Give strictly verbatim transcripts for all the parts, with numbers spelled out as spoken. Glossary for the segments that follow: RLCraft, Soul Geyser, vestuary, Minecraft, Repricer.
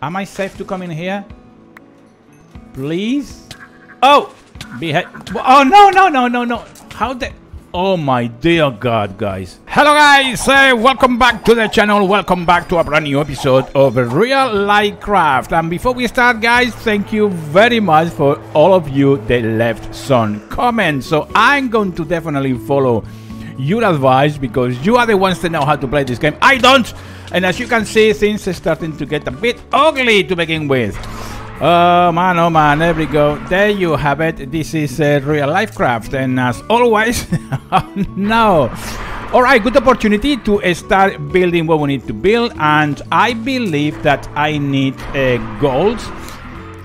Am I safe to come in here? Please? Oh! Behind. Oh, no, no, no, no, no. How the... Oh, my dear God, guys. Hello, guys. Uh, welcome back to the channel. Welcome back to a brand new episode of RLCraft. And before we start, guys, thank you very much for all of you that left some comments. So I'm going to definitely follow your advice because you are the ones that know how to play this game. I don't. And as you can see, things are starting to get a bit ugly to begin with. Oh man, oh man, there we go. There you have it. This is uh, RLCraft, and as always, no. Alright, good opportunity to uh, start building what we need to build, and I believe that I need uh, gold,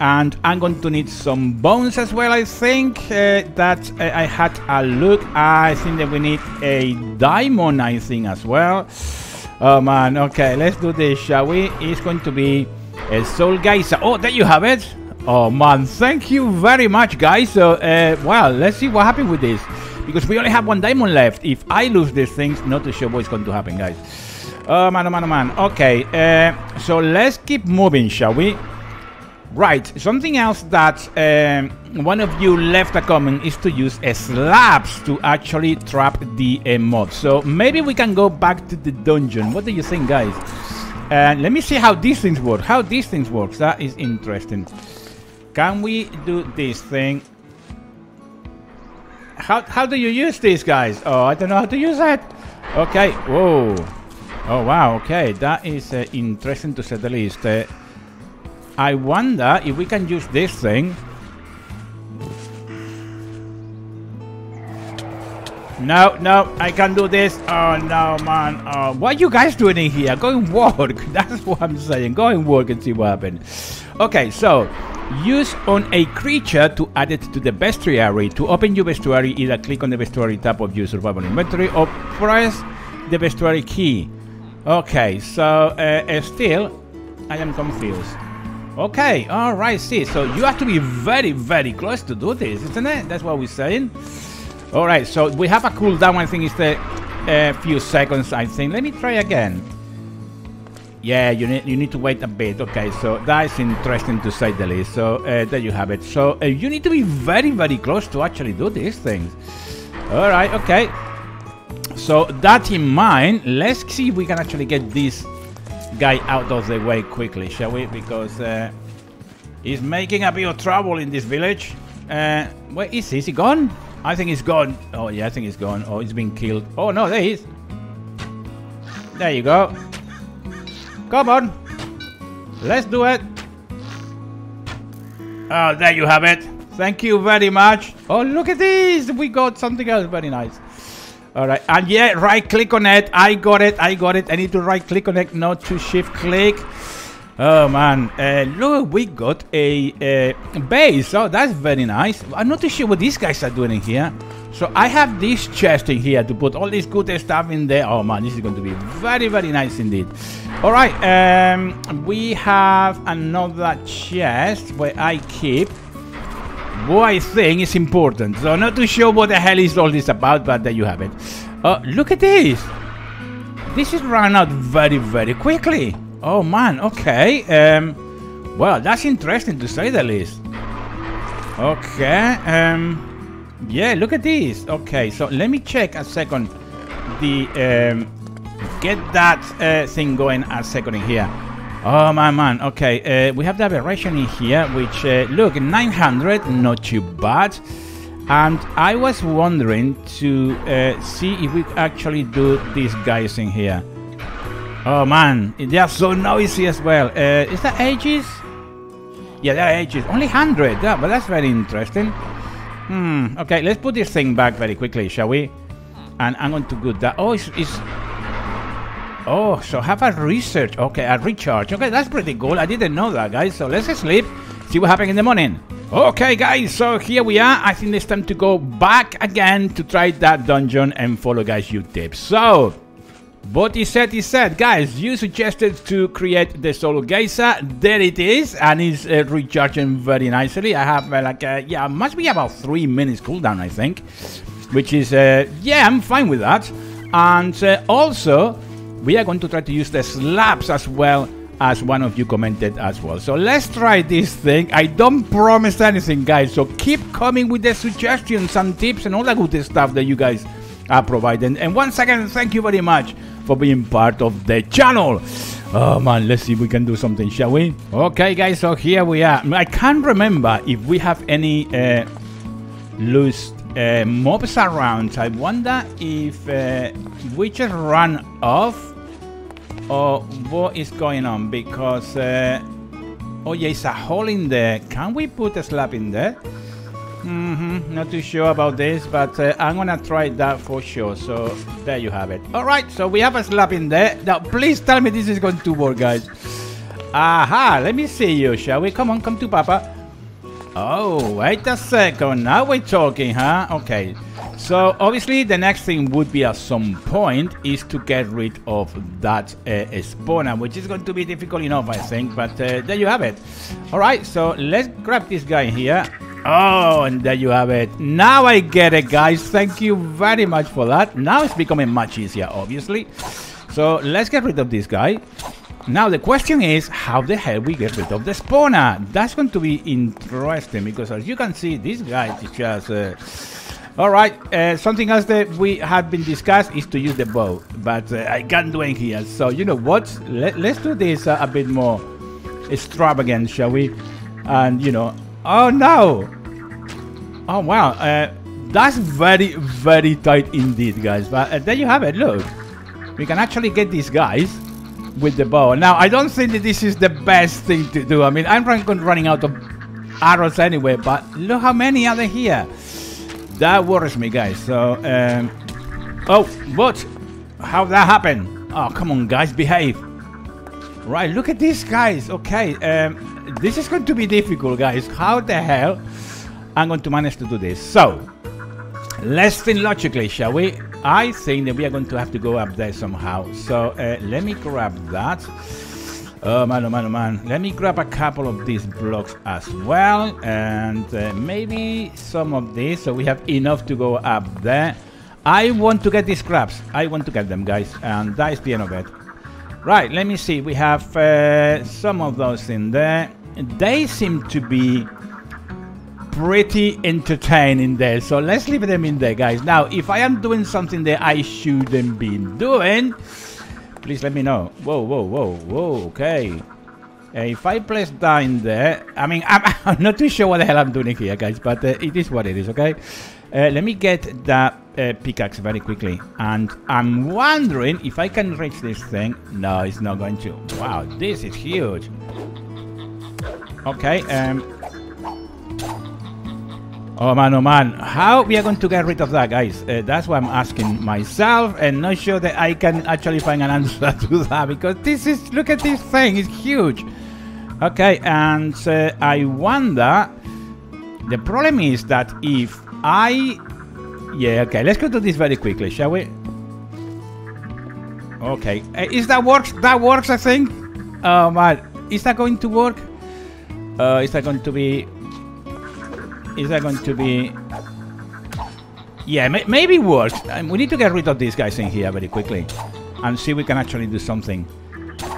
and I'm going to need some bones as well, I think, uh, that uh, I had a look. I think that we need a diamond, I think, as well. Oh man, okay, let's do this, shall we? It's going to be... a Soul Geyser. Oh, there you have it. Oh man, thank you very much, guys. So, uh, well, let's see what happens with this, because we only have one diamond left. If I lose these things, not too sure what's going to happen, guys. Oh man, oh man, oh man. Okay, uh, so let's keep moving, shall we? Right, something else that um, one of you left a comment is to use uh, slabs to actually trap the uh, mobs. So maybe we can go back to the dungeon. What do you think, guys? And uh, let me see how these things work. How these things work. That is interesting. Can we do this thing? How, how do you use this, guys? Oh, I don't know how to use it. Okay. Whoa. Oh, wow. Okay. That is uh, interesting to say the least. Uh, I wonder if we can use this thing. No, no, I can't do this. Oh, no, man. Oh, what are you guys doing in here? Go and work. That's what I'm saying. Go and work and see what happens. Okay, so use on a creature to add it to the vestuary. To open your vestuary, either click on the vestuary tab of your survival inventory or press the vestuary key. Okay, so uh, still, I am confused. Okay, all right, see. So you have to be very, very close to do this, isn't it? That's what we're saying. All right, so we have a cooldown. I think it's a uh, few seconds. I think. Let me try again. Yeah, you need you need to wait a bit. Okay, so that is interesting to say the least. So uh, there you have it. So uh, you need to be very very close to actually do these things. All right, okay. So that in mind, let's see if we can actually get this guy out of the way quickly, shall we? Because uh, he's making a bit of trouble in this village. Uh, where is he? Is he gone? I think he's gone. Oh, yeah, I think he's gone. Oh, he's been killed. Oh, no, there he is. There you go. Come on. Let's do it. Oh, there you have it. Thank you very much. Oh, look at this. We got something else. Very nice. All right. And yeah, right click on it. I got it. I got it. I need to right click on it, not to shift click. Oh man, uh, look, we got a, a base. Oh, that's very nice. I'm not too sure what these guys are doing in here. So I have this chest in here to put all this good stuff in there. Oh man, this is going to be very, very nice indeed. All right, um, we have another chest where I keep what I think is important. So I'm not too sure what the hell is all this about, but there you have it. Uh, look at this. This is run out very, very quickly. Oh man, okay. Um, well, that's interesting to say the least. Okay. Um, yeah, look at this. Okay, so let me check a second. The um, get that uh, thing going a second in here. Oh my man. Okay, uh, we have the aberration in here, which uh, look nine hundred, not too bad. And I was wondering to uh, see if we actually do these guys in here. Oh man, they are so noisy as well. Uh, is that ages? Yeah, they are ages. Only one hundred, yeah, but that's very interesting. Hmm, okay, let's put this thing back very quickly, shall we? And I'm going to do that. Oh, it's... it's... Oh, so have a research. Okay, a recharge. Okay, that's pretty cool. I didn't know that, guys. So let's sleep, see what happens in the morning. Okay, guys, so here we are. I think it's time to go back again to try that dungeon and follow, guys, your tips. So... But he said, he said, guys, you suggested to create the Soul Geyser. There it is, and it's uh, recharging very nicely. I have uh, like, uh, yeah, must be about three minutes cooldown, I think, which is, uh, yeah, I'm fine with that. And uh, also, we are going to try to use the slabs as well as one of you commented as well. So let's try this thing. I don't promise anything, guys, so keep coming with the suggestions and tips and all that good stuff that you guys are providing. And once again, thank you very much for being part of the channel. Oh man, let's see if we can do something, shall we? Okay guys, so here we are. I can't remember if we have any uh, loose uh, mobs around. I wonder if uh, we just run off or what is going on, because uh, oh yeah, it's a hole in there. Can we put a slab in there? Mm-hmm, not too sure about this, but uh, I'm gonna try that for sure. So there you have it. All right, so we have a slab in there. Now please tell me this is going to work, guys. Aha, let me see you, shall we? Come on, come to papa. Oh, wait a second, now we're talking, huh? Okay, so obviously the next thing would be at some point is to get rid of that uh, spawner, which is going to be difficult enough, I think, but uh, there you have it. All right, so let's grab this guy here. Oh, and there you have it. Now I get it, guys. Thank you very much for that. Now it's becoming much easier, obviously. So let's get rid of this guy. Now the question is, how the hell we get rid of the spawner? That's going to be interesting, because as you can see, this guy is just... Uh... All right, uh, something else that we have been discussed is to use the bow, but uh, I can't do it here. So you know what? Let, let's do this uh, a bit more extravagant, shall we? And you know, oh no! Oh wow, uh, that's very, very tight indeed, guys. But uh, there you have it. Look, we can actually get these guys with the bow. Now I don't think that this is the best thing to do. I mean, I'm running out of arrows anyway, but look how many are there here. That worries me, guys. So um oh, what, how'd that happen? Oh come on guys, behave. Right, look at these guys. Okay, um this is going to be difficult, guys. How the hell I'm going to manage to do this? So let's think logically, shall we? I think that we are going to have to go up there somehow. So uh, let me grab that. Oh man, oh man, oh man. Let me grab a couple of these blocks as well. And uh, maybe some of these. So we have enough to go up there. I want to get these crabs. I want to get them, guys. And that is the end of it. Right, let me see. We have uh, some of those in there. They seem to be pretty entertaining there, so let's leave them in there, guys. Now if I am doing something that I shouldn't be doing, please let me know. Whoa, whoa, whoa, whoa. Okay, uh, if I place that in there, I mean, I'm, I'm not too sure what the hell I'm doing here, guys, but uh, it is what it is. Okay, uh, let me get that uh, pickaxe very quickly, and I'm wondering if I can reach this thing. No, it's not going to. Wow, this is huge. Okay, um oh man, oh man, how we are going to get rid of that, guys? Uh, that's what I'm asking myself, and not sure that I can actually find an answer to that, because this is, look at this thing, it's huge. Okay, and uh, I wonder, the problem is that if I, yeah, okay, let's go to this very quickly, shall we? Okay, uh, is that works? That works, I think. Oh man, is that going to work? Uh, is that going to be... Is that going to be... Yeah, may maybe worse. Um, we need to get rid of these guys in here very quickly and see if we can actually do something.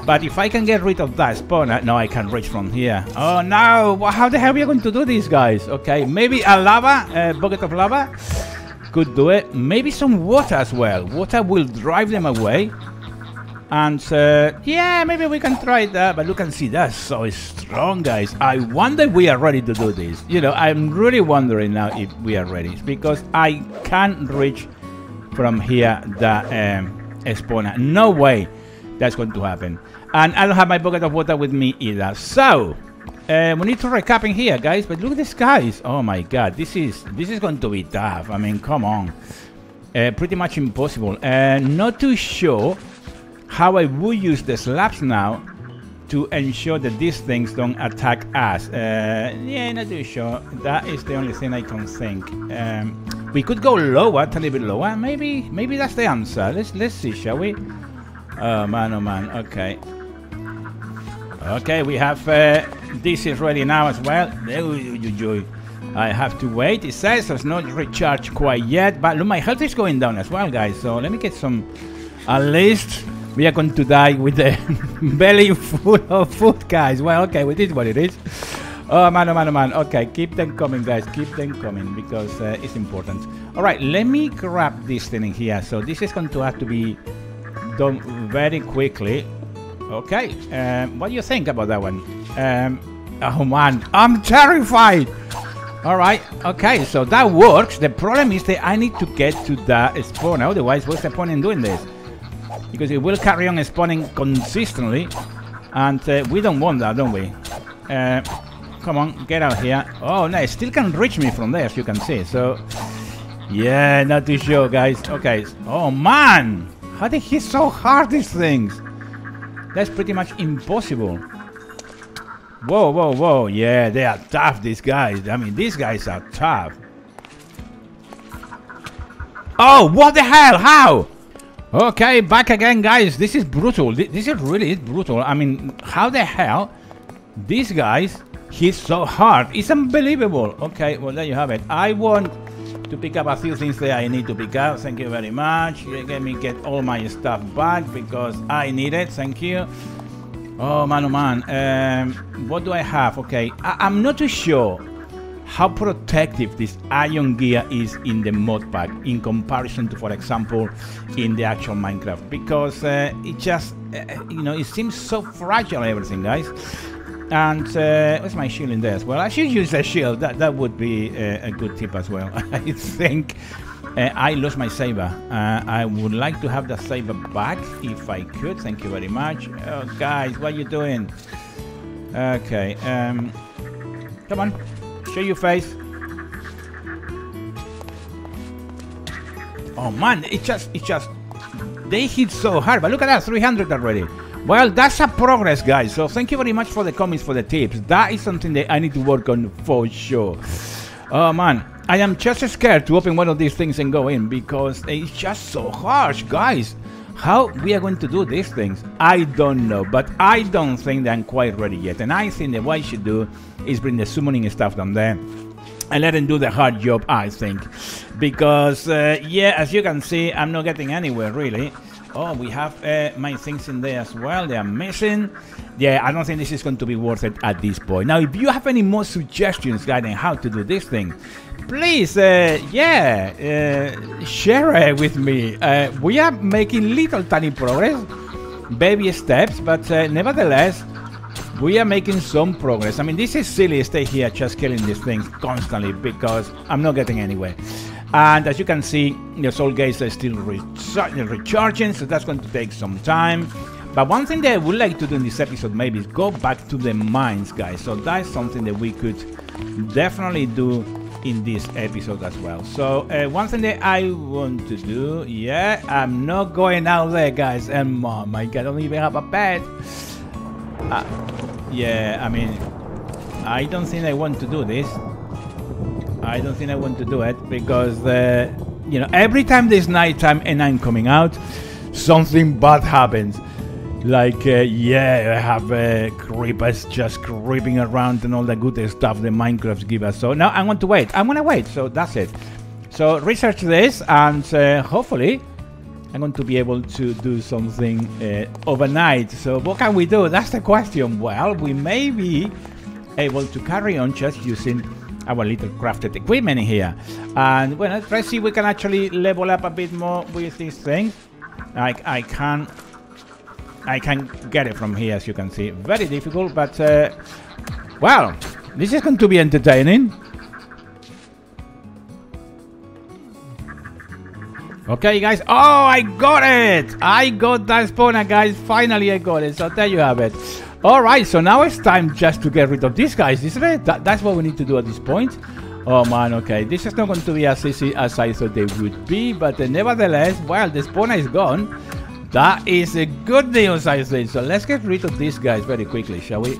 But if I can get rid of that spawner... No, I can't reach from here. Oh no! How the hell are we going to do this, guys? Okay, maybe a lava, a bucket of lava could do it. Maybe some water as well. Water will drive them away. And uh, yeah, maybe we can try that, but look and see, that's so strong, guys. I wonder if we are ready to do this. You know, I'm really wondering now if we are ready, because I can't reach from here that um, spawner. No way that's going to happen. And I don't have my bucket of water with me either. So uh, we need to recap in here, guys. But look at these guys. Oh my god, this is this is going to be tough. I mean, come on, uh, pretty much impossible. Uh, not too sure how I would use the slabs now to ensure that these things don't attack us. Uh, yeah, not too sure. That is the only thing I can think. Um, we could go lower, a little bit lower. Maybe, maybe that's the answer. Let's let's see, shall we? Oh man, oh man. Okay. Okay, we have uh, this is ready now as well. I have to wait. It says it's not recharged quite yet, but look, my health is going down as well, guys. So let me get some, at least. We are going to die with a belly full of food, guys. Well, okay, well, it is what it is. Oh, man, oh, man, oh, man. Okay, keep them coming, guys. Keep them coming because uh, it's important. All right, let me grab this thing in here. So this is going to have to be done very quickly. Okay, um, what do you think about that one? Um, oh, man, I'm terrified. All right, okay, so that works. The problem is that I need to get to that spawn. Otherwise, what's the point in doing this? Because it will carry on spawning consistently, and uh, we don't want that, don't we? Uh, come on, get out here. Oh, no, it still can reach me from there, as you can see. So, yeah, not too sure, guys. Okay. Oh, man! How did he hit so hard these things? That's pretty much impossible. Whoa, whoa, whoa. Yeah, they are tough, these guys. I mean, these guys are tough. Oh, what the hell? How? Okay, back again, guys. This is brutal. This is really is brutal. I mean, how the hell these guys hit so hard? It's unbelievable. Okay, well, there you have it. I want to pick up a few things that I need to pick up. Thank you very much. Let me get all my stuff back because I need it. Thank you. Oh, man, oh, man. Um, what do I have? Okay, I I'm not too sure how protective this iron gear is in the mod pack in comparison to, for example, in the actual Minecraft, because uh, it just uh, you know, it seems so fragile, everything, guys. And uh, what's my shield in there as well? I should use a shield. That that would be uh, a good tip as well. I think uh, I lost my saber. uh, I would like to have the saber back if I could. Thank you very much. Oh, guys, what are you doing? Okay, um come on. Show your face. Oh, man, it just, it just, they hit so hard. But look at that, three hundred already. Well, that's a progress, guys. So thank you very much for the comments, for the tips. That is something that I need to work on for sure. Oh, man, I am just scared to open one of these things and go in because it's just so harsh, guys. How we are going to do these things, I don't know, but I don't think that I'm quite ready yet. And I think that what I should do is bring the summoning stuff down there and let them do the hard job, I think. Because, uh, yeah, as you can see, I'm not getting anywhere, really. Oh, we have uh, my things in there as well. They are missing. Yeah, I don't think this is going to be worth it at this point. Now, if you have any more suggestions guiding how to do this thing, please, uh, yeah, uh, share it with me. Uh, we are making little tiny progress, baby steps, but uh, nevertheless, we are making some progress. I mean, this is silly, stay here just killing these things constantly because I'm not getting anywhere. And as you can see, the Soul Geyser is still re recharging, so that's going to take some time. But one thing that I would like to do in this episode maybe is go back to the mines, guys. So that's something that we could definitely do in this episode as well. So uh, one thing that I want to do, yeah, I'm not going out there, guys. And oh my god, I don't even have a pet. Uh, yeah, I mean, I don't think I want to do this. I don't think I want to do it because uh, you know, every time there's nighttime and I'm coming out, something bad happens. Like, uh, yeah, I have uh, creepers just creeping around and all the good stuff the Minecraft give us. So now I want to wait. I'm going to wait. So that's it. So research this and uh, hopefully I'm going to be able to do something uh, overnight. So what can we do? That's the question. Well, we may be able to carry on just using our little crafted equipment in here. And well, let's see if we can actually level up a bit more with these things. Like I can... I can get it from here, as you can see. Very difficult, but uh, well, this is going to be entertaining. Okay, guys. Oh, I got it! I got that spawner, guys. Finally, I got it. So there you have it. All right. So now it's time just to get rid of these guys, isn't it? That, that's what we need to do at this point. Oh, man, okay. This is not going to be as easy as I thought they would be, but uh, nevertheless, well, the spawner is gone. That is a good news, I think. So let's get rid of these guys very quickly, shall we?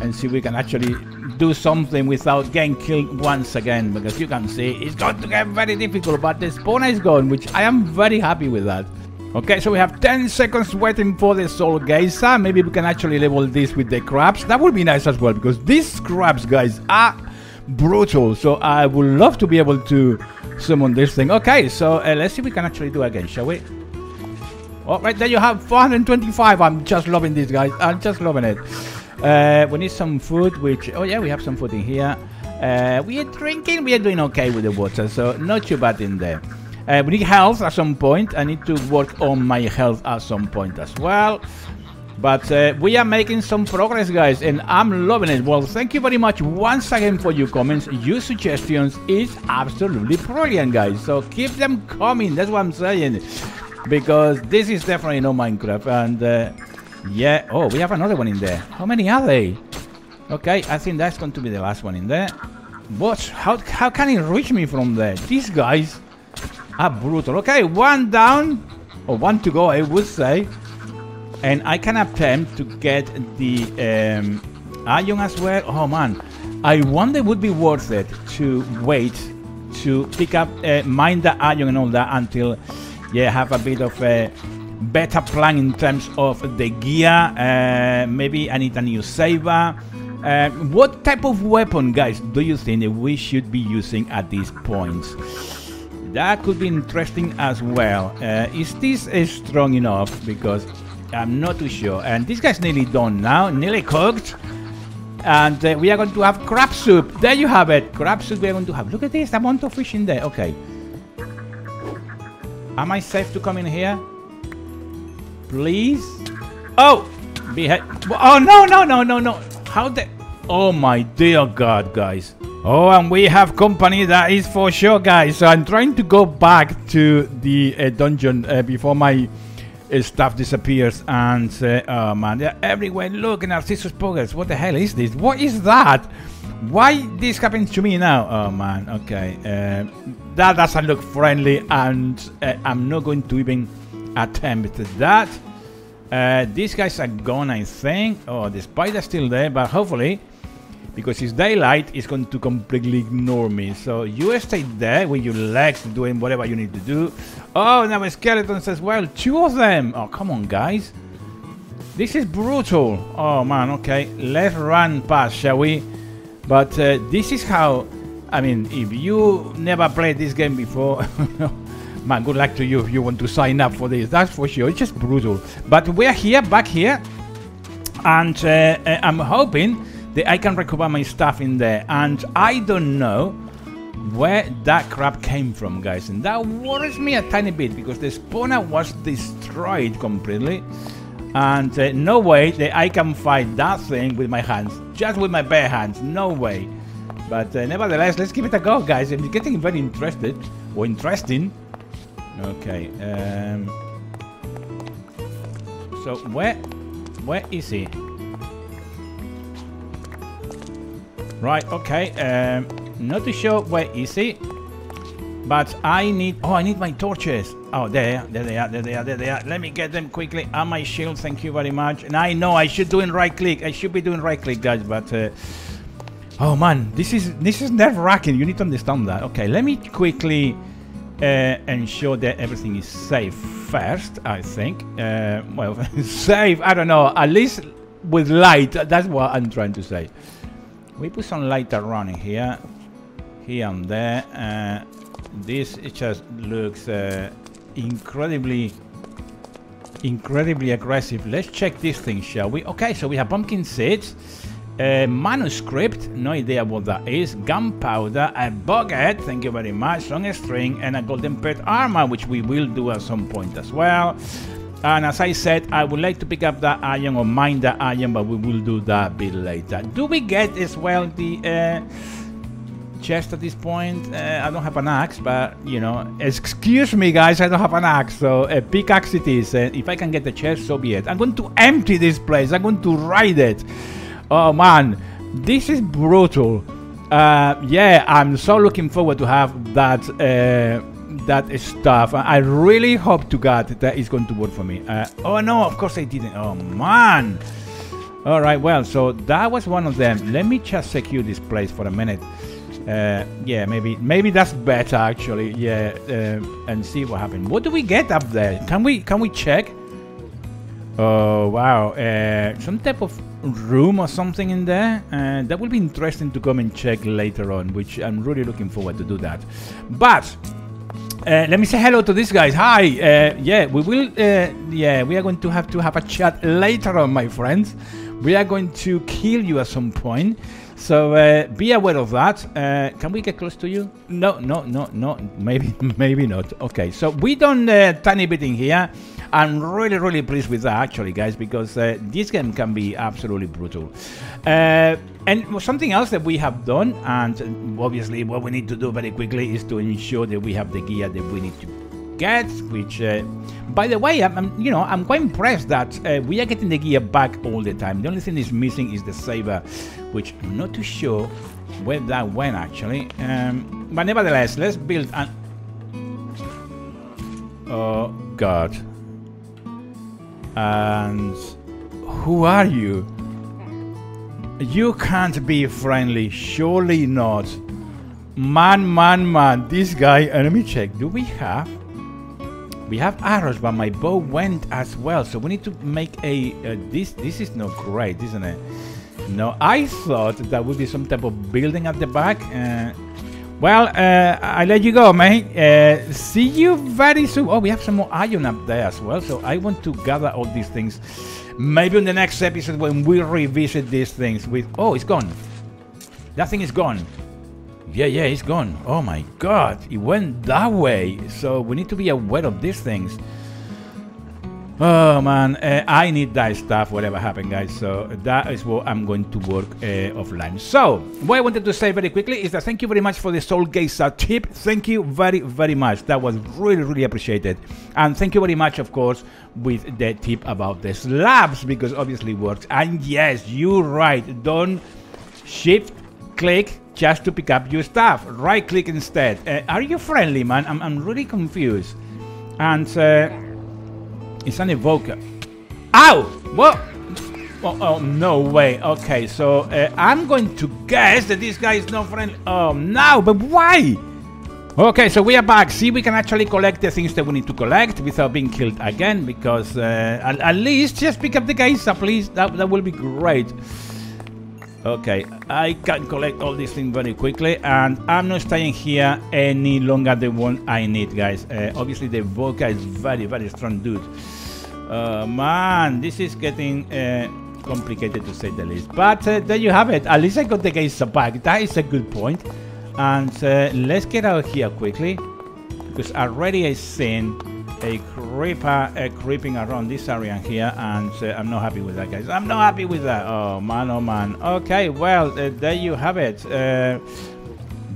And see if we can actually do something without getting killed once again. Because you can see it's going to get very difficult, but the spawner is gone, which I am very happy with that. Okay, so we have ten seconds waiting for the Soul Geyser. Maybe we can actually level this with the crabs. That would be nice as well, because these crabs, guys, are brutal. So I would love to be able to summon this thing. Okay, so uh, let's see if we can actually do it again, shall we? Oh, right there you have four hundred twenty-five. I'm just loving this, guys. I'm just loving it. Uh, we need some food, which... Oh, yeah, we have some food in here. Uh, we are drinking. We are doing okay with the water, so not too bad in there. Uh, we need health at some point. I need to work on my health at some point as well. But uh, we are making some progress, guys, and I'm loving it. Well, thank you very much once again for your comments. Your suggestions is absolutely brilliant, guys. So keep them coming. That's what I'm saying. Because this is definitely not Minecraft. And uh, yeah. Oh, we have another one in there. How many are they? Okay, I think that's going to be the last one in there. What? How, how can it reach me from there? These guys are brutal. Okay, one down. Or one to go, I would say. And I can attempt to get the um, iron as well. Oh man, I wonder would be worth it to wait to pick up, uh, mine the iron and all that until, yeah, have a bit of a better plan in terms of the gear. Uh, maybe I need a new saber. Uh, what type of weapon, guys, do you think that we should be using at this point? That could be interesting as well. Uh, is this uh, strong enough? Because I'm not too sure. And this guy's nearly done now, nearly cooked. And uh, we are going to have crab soup. There you have it. Crab soup we are going to have. Look at this amount of fish in there. Okay. Am I safe to come in here? Please? Oh! Behead. Oh, no, no, no, no, no. How the... Oh, my dear God, guys. Oh, and we have company, that is for sure, guys. So I'm trying to go back to the uh, dungeon uh, before my... stuff disappears. And uh, oh man, they're everywhere. Look, Narcissus Poggers. What the hell is this? What is that? Why this happens to me now? Oh man. Okay, uh, that doesn't look friendly, and uh, I'm not going to even attempt that. Uh, these guys are gone, I think. Oh, the spider's still there, but hopefully, because it's daylight, it's going to completely ignore me. So you stay there with your legs doing whatever you need to do. Oh, now skeletons as well. Two of them. Oh, come on, guys. This is brutal. Oh, man. Okay. Let's run past, shall we? But uh, this is how... I mean, if you never played this game before... man, good luck to you if you want to sign up for this. That's for sure. It's just brutal. But we're here, back here. And uh, I'm hoping... that I can recover my stuff in there. And I don't know where that crap came from, guys, and that worries me a tiny bit, because the spawner was destroyed completely, and uh, no way that I can fight that thing with my hands, just with my bare hands, no way. But uh, nevertheless, let's give it a go, guys. I'm getting very interested or interesting. Okay, um, so where where is he? Right, okay, um, not too sure where is it, but I need, oh, I need my torches. Oh, there, there they are, there they are, there they are. Let me get them quickly on my shield, thank you very much. And I know I should do in right click, I should be doing right click, guys, but, uh, oh man, this is, this is nerve-wracking, you need to understand that. Okay, let me quickly uh, ensure that everything is safe first, I think. Uh, well, safe, I don't know, at least with light, that's what I'm trying to say. We put some light around here, here and there. Uh, this it just looks uh, incredibly, incredibly aggressive. Let's check this thing, shall we? Okay, so we have pumpkin seeds, a manuscript, no idea what that is, gunpowder, a bucket, thank you very much, long string, and a golden pet armor, which we will do at some point as well. And as I said, I would like to pick up that iron or mine that iron, but we will do that a bit later. Do we get as well the uh, chest at this point? Uh, I don't have an axe, but you know, excuse me, guys, I don't have an axe, so a uh, pickaxe it is. Uh, if I can get the chest, so be it. I'm going to empty this place. I'm going to raid it. Oh man, this is brutal. Uh, yeah, I'm so looking forward to have that. Uh, that stuff. I really hope to God that is going to work for me. Uh, oh no, of course I didn't. Oh man. All right, well, so that was one of them. Let me just secure this place for a minute. Uh, yeah, maybe maybe that's better actually. Yeah, uh, and see what happens. What do we get up there? Can we can we check? Oh wow, uh, some type of room or something in there. Uh, that will be interesting to come and check later on, which I'm really looking forward to do that. But Uh, let me say hello to these guys. Hi. Uh, yeah, we will. Uh, yeah, we are going to have to have a chat later on, my friends. We are going to kill you at some point. So uh, be aware of that. Uh, can we get close to you? No, no, no, no. Maybe, maybe not. Okay, so we done a tiny bit in here. I'm really, really pleased with that, actually, guys, because uh, this game can be absolutely brutal. Uh, and something else that we have done, and obviously what we need to do very quickly is to ensure that we have the gear that we need to get, which, uh, by the way, I'm, I'm, you know, I'm quite impressed that uh, we are getting the gear back all the time. The only thing that's missing is the saber, which I'm not too sure where that went, actually. Um, but nevertheless, let's build an... Oh, God. And who are you? You can't be friendly, surely not. Man, man, man, this guy, and let me check, do we have? We have arrows, but my bow went as well, so we need to make a, a this, this is not great, isn't it? No, I thought that would be some type of building at the back. Uh, well, uh, I let you go, mate. Uh, see you very soon. Oh, we have some more iron up there as well, so I want to gather all these things. Maybe in the next episode when we revisit these things with, oh, it's gone. That thing is gone. Yeah, yeah, it's gone. Oh my God, it went that way. So we need to be aware of these things. Oh man, uh, I need that stuff, whatever happened, guys. So that is what I'm going to work uh, offline. So what I wanted to say very quickly is that thank you very much for the Soul Geyser tip. Thank you very, very much. That was really, really appreciated. And thank you very much, of course, with the tip about the slabs, because obviously it works. And yes, you're right. Don't shift click just to pick up your stuff. Right click instead. Uh, are you friendly, man? I'm, I'm really confused. And uh, it's an evoker. Ow! What? Oh, oh, no way. Okay, so uh, I'm going to guess that this guy is not friendly. Oh, no, but why? Okay, so we are back. See, we can actually collect the things that we need to collect without being killed again, because uh, at, at least just pick up the geyser, please. That, that will be great. Okay, I can collect all these things very quickly, and I'm not staying here any longer than one I need, guys. Uh, obviously, the Volca is very, very strong, dude. Uh, man, this is getting uh, complicated to say the least. But uh, there you have it. At least I got the case back. That is a good point. And uh, let's get out here quickly, because already I've seen a creeper uh, creeping around this area here, and uh, I'm not happy with that, guys. I'm not happy with that. Oh man, oh man. Okay, well, uh, there you have it. Uh,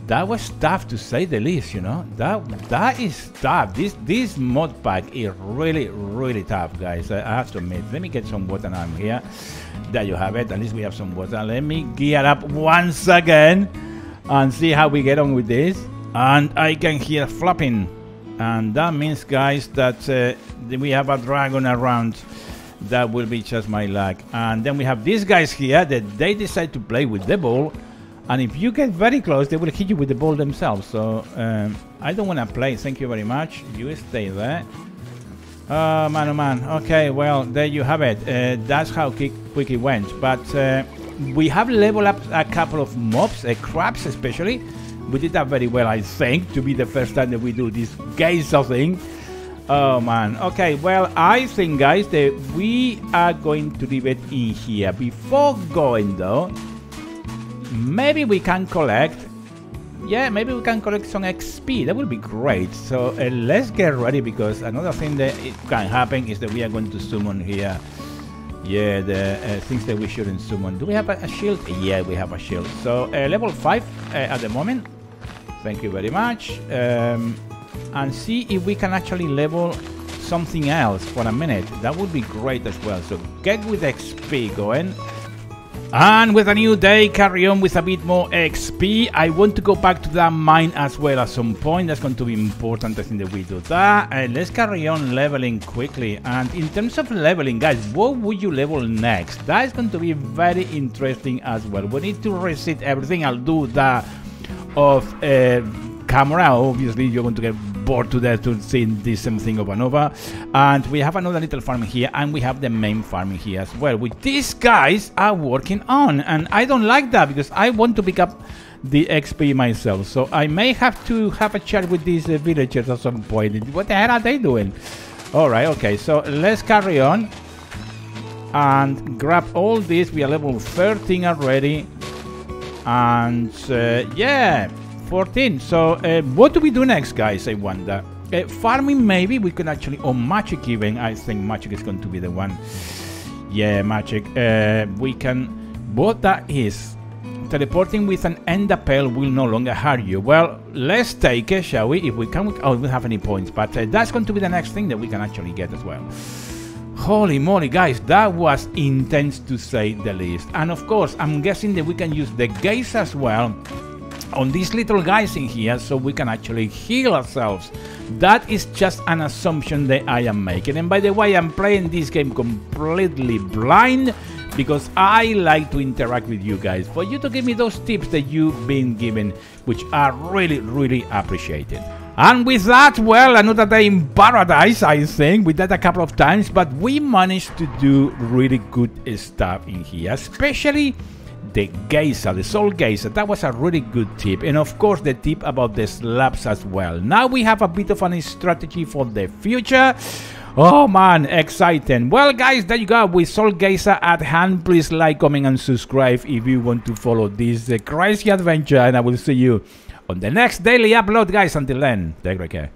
that was tough to say the least, you know. That that is tough. This this mod pack is really, really tough, guys. I have to admit. Let me get some water now I'm here. There you have it. At least we have some water. Let me gear up once again and see how we get on with this. And I can hear flopping. And that means, guys, that uh, we have a dragon around. That will be just my luck. And then we have these guys here that they decide to play with the ball. And if you get very close, they will hit you with the ball themselves. So um, I don't want to play. Thank you very much. You stay there. Oh, man, oh, man. Okay, well, there you have it. Uh, that's how quick it went. But uh, we have leveled up a couple of mobs, uh, crabs especially. We did that very well, I think, to be the first time that we do this geyser thing. Oh, man. Okay, well, I think, guys, that we are going to leave it in here. Before going, though, maybe we can collect... Yeah, maybe we can collect some X P. That would be great. So uh, let's get ready, because another thing that it can happen is that we are going to summon here. Yeah, the uh, things that we shouldn't summon. Do we have a, a shield? Yeah, we have a shield. So uh, level five uh, at the moment. Thank you very much. Um, and see if we can actually level something else for a minute. That would be great as well. So get with X P going. And with a new day, carry on with a bit more X P. I want to go back to that mine as well at some point. That's going to be important, I think, that we do that. Uh, let's carry on leveling quickly. And in terms of leveling, guys, what would you level next? That is going to be very interesting as well. We need to reset everything. I'll do that off uh, camera. Obviously, you're going to get board to death to see this same thing over and over. And we have another little farm here, and we have the main farm here as well, which these guys are working on. And I don't like that because I want to pick up the X P myself. So I may have to have a chat with these uh, villagers at some point. What the hell are they doing? All right, okay, so let's carry on and grab all this. We are level thirteen already. And uh, yeah, fourteen. So uh, what do we do next, guys? I wonder. Uh, farming, maybe we can actually, or magic even. I think magic is going to be the one. Yeah, magic. Uh, we can, what that is, teleporting with an ender pearl will no longer hurt you. Well, let's take it, shall we? If we can, we, oh, we don't have any points, but uh, that's going to be the next thing that we can actually get as well. Holy moly, guys, that was intense to say the least. And of course, I'm guessing that we can use the gaze as well on these little guys in here, so we can actually heal ourselves. That is just an assumption that I am making. And by the way, I'm playing this game completely blind because I like to interact with you guys, for you to give me those tips that you've been given, which are really, really appreciated. And with that, well, another day in paradise, I think. We did a couple of times, but we managed to do really good stuff in here, especially the geyser, the soul geyser. That was a really good tip, and of course the tip about the slabs as well. Now we have a bit of a strategy for the future. Oh man, exciting. Well guys, there you go, with Soul Geyser at hand. Please like, comment and subscribe if you want to follow this uh, crazy adventure, and I will see you on the next daily upload, guys. Until then, take great care.